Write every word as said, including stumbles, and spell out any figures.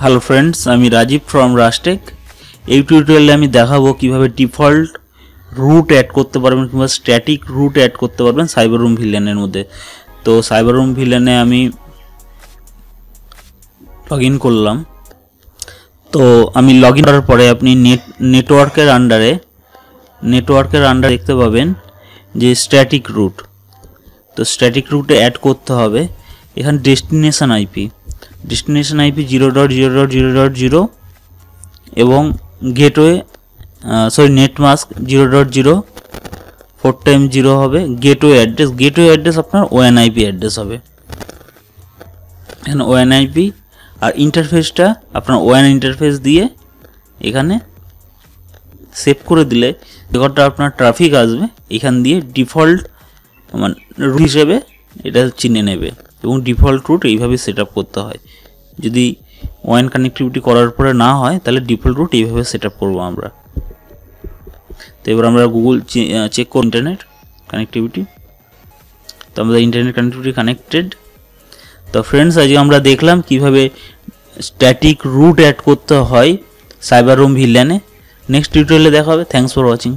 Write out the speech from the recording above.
Hello friends आमी Rajiv from Rajtech. এই টিউটোরিয়ালে আমি দেখাবো কিভাবে ডিফল্ট রুট অ্যাড করতে পারবেন কিংবা স্ট্যাটিক রুট অ্যাড করতে পারবেন সাইবারোম ভিলেনের মধ্যে। তো সাইবারোম ভিলেনে আমি লগইন করলাম। তো আমি লগইন করার পরে আপনি নেট নেটওয়ার্কের আন্ডারে নেটওয়ার্কের আন্ডারে দেখতে পাবেন যে স্ট্যাটিক রুট। তো স্ট্যাটিক রুটে অ্যাড করতে হবে। এখানে destination IP destination IP zero dot zero dot zero dot zero এবং gateway sorry netmask zero dot zero four time zero হবে। गेटवे অ্যাড্রেস गेटवे অ্যাড্রেস আপনার ওএনআইপি অ্যাড্রেস হবে। এখানে ওএনআইপি আর ইন্টারফেসটা আপনার ওএন ইন্টারফেস দিয়ে এখানে সেভ করে দিলে যতটা আপনার ট্রাফিক আসবে এখান দিয়ে ডিফল্ট মানে রুট হিসেবে এটা চিনে নেবে এবং ডিফল্ট রুট এইভাবে সেটআপ করতে হয়। যদি ওয়ান কানেক্টিভিটি করার পরে না হয় তাহলে ডিফল্ট রুট এইভাবে সেটআপ করব আমরা। তো এবার আমরা গুগল চেক করব ইন্টারনেট কানেক্টিভিটি। তো আমাদের ইন্টারনেট কানেক্টিভিটি কানেক্টেড। তো फ्रेंड्स আজকে আমরা দেখলাম কিভাবে স্ট্যাটিক রুট অ্যাড করতে হয় সাইবারোম ভিলেনে। নেক্সট টিউটোরিয়ালে দেখা হবে। Thanks for watching.